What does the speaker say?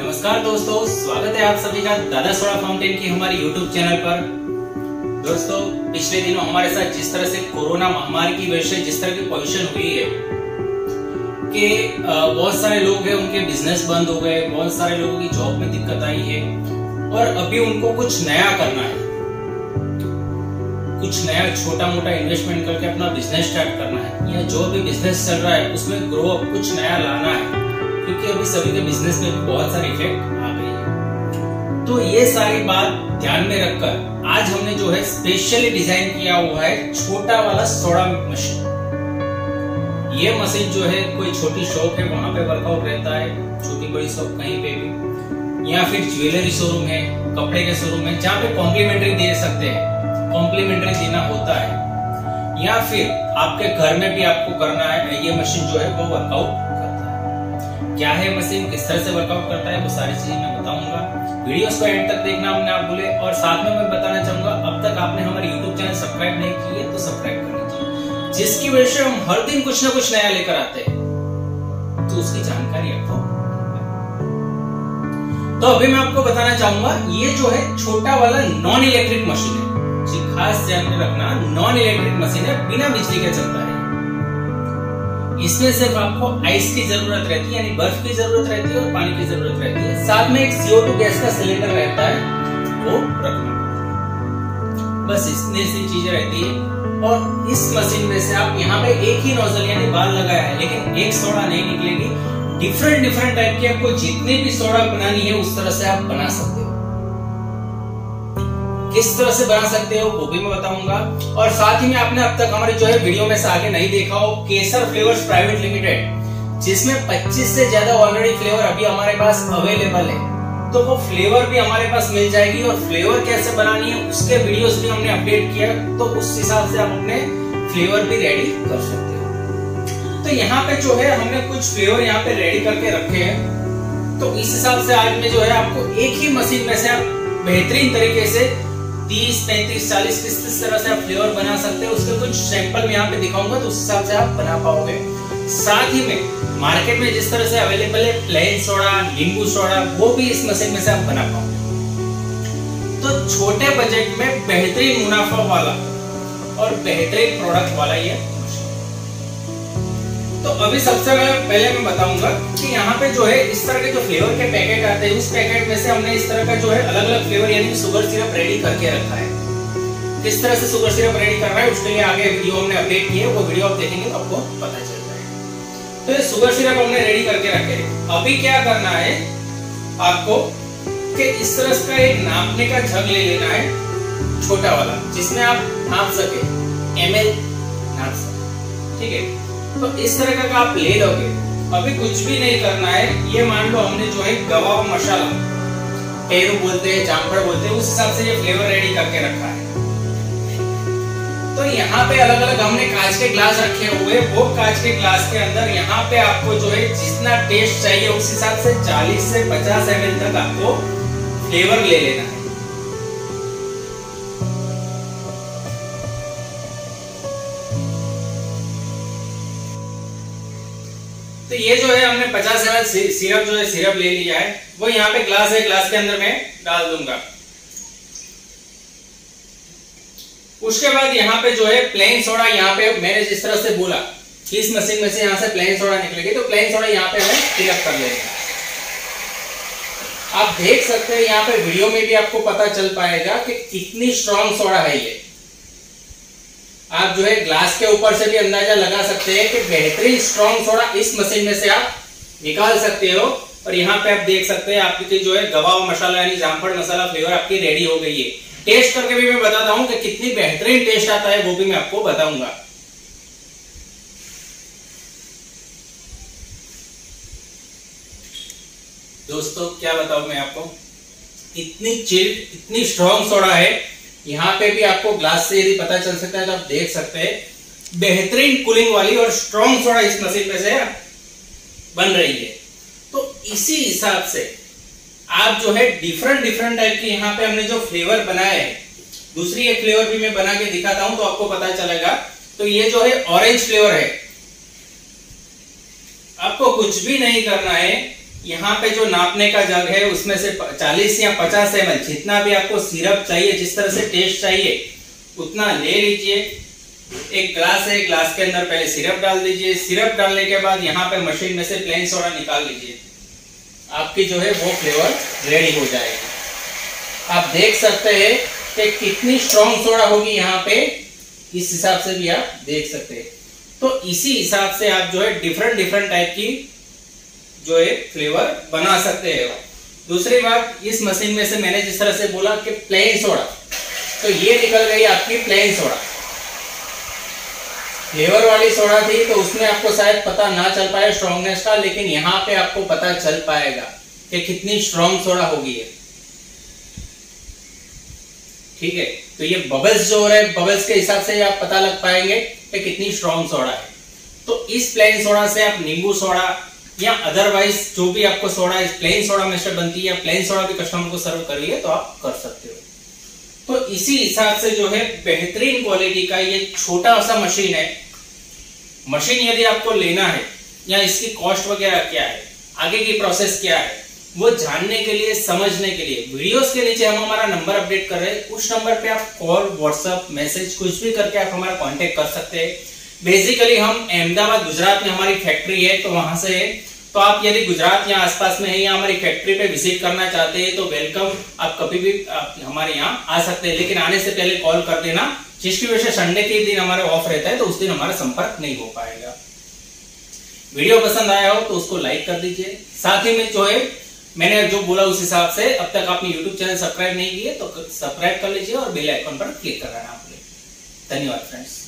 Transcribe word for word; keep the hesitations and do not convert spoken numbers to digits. नमस्कार दोस्तों, स्वागत है आप सभी का दादा सोडा फाउंटेन की हमारे यूट्यूब चैनल पर। दोस्तों, पिछले दिनों हमारे साथ जिस तरह से कोरोना महामारी की वजह से जिस तरह की पोजीशन हुई है कि बहुत सारे लोग हैं उनके बिजनेस बंद हो गए, बहुत सारे लोगों की जॉब में दिक्कत आई है और अभी उनको कुछ नया करना है, कुछ नया छोटा मोटा इन्वेस्टमेंट करके अपना बिजनेस स्टार्ट करना है या जो भी बिजनेस चल रहा है उसमें ग्रो अप कुछ नया लाना है, क्योंकि अभी सभी के बिजनेस में बहुत सारे इफेक्ट आ गई है। तो ये सारी बात ध्यान में रखकर आज हमने जो है स्पेशली डिजाइन किया हुआ है छोटा वाला सोडा मशीन। ये मशीन जो है कोई छोटी शॉप है वहां पे वर्कआउट रहता है, छोटी बड़ी शॉप कहीं पे भी, या फिर ज्वेलरी शोरूम है, कपड़े के शोरूम है, जहाँ पे कॉम्प्लीमेंट्री दे सकते हैं, कॉम्प्लीमेंट्री देना होता है, या फिर आपके घर में भी आपको करना है। ये मशीन जो है वो वर्कआउट करता है। क्या है मशीन, किस तरह से वर्कआउट करता है, वो सारी चीजें मैं बताऊंगा। वीडियोस को एंड तक देखना हम ना भूले। और साथ में मैं बताना चाहूंगा, अब तक आपने हमारे यूट्यूब चैनल सब्सक्राइब नहीं की है तो सब्सक्राइब कर लीजिए, जिसकी वजह से हम हर दिन कुछ ना कुछ नया लेकर आते हैं, तो उसकी जानकारी आपको। तो अभी मैं आपको बताना चाहूंगा, ये जो है छोटा वाला नॉन इलेक्ट्रिक मशीन है। खास ध्यान में रखना, नॉन इलेक्ट्रिक मशीन है, बिना बिजली के चलता है। इसमें सिर्फ आपको आइस की जरूरत रहती है, यानी बर्फ की जरूरत रहती है और पानी की जरूरत रहती है। साथ में एक सी ओ टू गैस का सिलेंडर रहता है, वो रखना, बस इतनी सी चीजें रहती है। और इस मशीन में से आप यहाँ पे एक ही नोजल यानी बाल लगाया है, लेकिन एक सोडा नहीं निकलेगी। डिफरेंट डिफरेंट टाइप की आपको जितनी भी सोडा बनानी है उस तरह से आप बना सकते हो। किस तरह से बना सकते हो वो भी मैं बताऊंगा। और साथ ही में आपने अब तक हमारे जो है वीडियो में से आगे नहीं देखा हो, केसर फ्लेवर्स प्राइवेट लिमिटेड, जिसमें पच्चीस से ज्यादा ऑलरेडी फ्लेवर अभी हमारे पास अवेलेबल है, तो वो फ्लेवर भी हमारे पास मिल जाएगी। और फ्लेवर कैसे बनानी है उसके वीडियोस भी हमने अपडेट किया, तो उस हिसाब से आप अपने फ्लेवर भी रेडी कर सकते हो। तो यहाँ पे जो है हमने कुछ फ्लेवर यहाँ पे रेडी करके रखे हैं, तो इस हिसाब से आज में जो है आपको एक ही मशीन में से आप बेहतरीन तरीके से तीस, पैंतीस, चालीस किस किस तरह से आप फ्लेवर बना सकते हो उसके कुछ सैंपल मैं यहाँ पे दिखाऊंगा, तो उस हिसाब से आप बना पाओगे। साथ ही में मार्केट में जिस तरह से अवेलेबल है प्लेन सोडा, नींबू सोडा, वो भी इस मशीन में से आप बना पाओगे। तो छोटे बजट में बेहतरीन मुनाफा वाला और बेहतरीन प्रोडक्ट वाला ये मशीन। तो अभी सबसे पहले मैं बताऊंगा कि यहाँ पे जो है इस तरह के जो फ्लेवर के पैकेट आते हैं, उस पैकेट में से हमने इस तरह का जो है अलग अलग फ्लेवर यानी सुगर सिरप रेडी करके रखा है। किस तरह से सुगर सिरप रेडी करना है उसके लिए आगे वीडियो हमने अपडेट किए, वो वीडियो आप देखेंगे तो आपको पता चल जाएगा। तो ये सुगर सिरप हमने रेडी करके रखे है। अभी क्या करना है आपको कि इस तरह का एक नापने का जग ले लेना है, छोटा वाला, जिसमें आप नाप सके, एम एल नाप सके, ठीक है। तो इस तरह का आप ले लोगे। अभी कुछ भी नहीं करना है। ये मान लो हमने जो है गवा मसाला, पेरू बोलते हैं, जामफड़ बोलते हैं, उस हिसाब से ये फ्लेवर रेडी करके रखा है। तो यहाँ पे अलग अलग हमने कांच के ग्लास रखे हुए, वो कांच के ग्लास के अंदर यहाँ पे आपको जो है जितना टेस्ट चाहिए उस हिसाब से चालीस से पचास एम एल तक आपको फ्लेवर ले लेना है। तो ये जो है हमने पचास एम एल सिरप जो है सिरप ले लिया है, वो यहाँ पे ग्लास है, ग्लास के अंदर मैं डाल दूंगा। उसके बाद यहाँ पे जो है प्लेन सोडा, यहाँ पे मैंने जिस तरह से बोला कि इस मशीन में से यहाँ से प्लेन सोडा निकलेगी, तो प्लेन सोडा यहाँ पे हमें सिरप कर लेंगे। आप देख सकते हैं यहाँ पे वीडियो में भी आपको पता चल पाएगा कि कितनी स्ट्रॉन्ग सोडा है ये। आप जो है ग्लास के ऊपर से भी अंदाजा लगा सकते हैं कि बेहतरीन स्ट्रॉन्ग सोडा इस मशीन में से आप निकाल सकते हो। और यहाँ पे आप देख सकते हैं आपकी जो है गवा मसाला यानी जामफड़ मसाला फ्लेवर आपकी रेडी हो गई है। टेस्ट करके भी मैं बताता हूँ कि कितनी बेहतरीन टेस्ट आता है, वो भी मैं आपको बताऊंगा। दोस्तों क्या बताऊं मैं आपको, इतनी चिल्ड, इतनी स्ट्रॉन्ग सोडा है। यहाँ पे भी आपको ग्लास से यदि पता चल सकता है तो आप देख सकते हैं, बेहतरीन कूलिंग वाली और स्ट्रॉन्ग सोडा इस मशीन में से बन रही है। तो इसी हिसाब से आप जो है डिफरेंट डिफरेंट टाइप के यहाँ पे हमने जो फ्लेवर बनाए हैं, दूसरी एक फ्लेवर भी मैं बना के दिखाता हूं तो आपको पता चलेगा। तो ये जो है ऑरेंज फ्लेवर है, आपको कुछ भी नहीं करना है। यहाँ पे जो नापने का जग है उसमें से चालीस या पचास एम एल जितना भी आपको सिरप चाहिए, जिस तरह से टेस्ट चाहिए उतना ले लीजिए। एक ग्लास है, ग्लास के अंदर पहले सिरप डाल दीजिए। सिरप डालने के बाद यहाँ पे मशीन में से प्लेन सोडा निकाल लीजिए, आपकी जो है वो फ्लेवर रेडी हो जाएगी। आप देख सकते हैं कि कितनी स्ट्रॉन्ग सोडा होगी यहाँ पे, इस हिसाब से भी आप देख सकते हैं। तो इसी हिसाब से आप जो है डिफरेंट डिफरेंट टाइप की जो है फ्लेवर बना सकते हैं। दूसरी बात, इस मशीन में से मैंने जिस तरह से बोला कि प्लेन सोडा, तो ये निकल गई आपकी प्लेन सोडा। फ्लेवर वाली सोडा थी तो उसमें आपको शायद पता ना चल पाए स्ट्रॉन्गनेस का, लेकिन यहाँ पे आपको पता चल पाएगा कि कितनी स्ट्रॉन्ग सोडा होगी है। ठीक है, तो ये बबल्स जो हो रहे हैं, बबल्स के हिसाब से आप पता लग पाएंगे कि कितनी स्ट्रॉन्ग सोडा है। तो इस प्लेन सोडा से आप नींबू सोडा या अदरवाइज जो भी आपको सोडा इस प्लेन सोडा में से बनती है, प्लेन सोडा भी कस्टमर को सर्व करिए तो आप कर सकते हो। तो इसी हिसाब से जो है बेहतरीन क्वालिटी का ये छोटा सा मशीन है। मशीन यदि आपको लेना है या इसकी कॉस्ट वगैरह क्या है, आगे की प्रोसेस क्या है, वो जानने के लिए, समझने के लिए वीडियोस के नीचे हम हमारा नंबर अपडेट कर रहे हैं। उस नंबर पे आप कॉल, व्हाट्सएप, मैसेज कुछ भी करके आप हमारा कॉन्टेक्ट कर सकते हैं। बेसिकली हम अहमदाबाद गुजरात में हमारी फैक्ट्री है तो वहां से है। तो आप यदि गुजरात या आसपास में है या हमारी फैक्ट्री पे विजिट करना चाहते हैं तो वेलकम, आप कभी भी आप हमारे यहाँ आ सकते हैं, लेकिन आने से पहले कॉल कर देना, जिसकी वजह से संडे के दिन हमारे ऑफ रहता है तो उस दिन हमारा संपर्क नहीं हो पाएगा। वीडियो पसंद आया हो तो उसको लाइक कर दीजिए। साथ ही में जो है मैंने जो बोला उस हिसाब से अब तक आपने यूट्यूब चैनल सब्सक्राइब नहीं किए तो सब्सक्राइब कर लीजिए और बेल आइकन पर क्लिक कर देना। धन्यवाद फ्रेंड्स।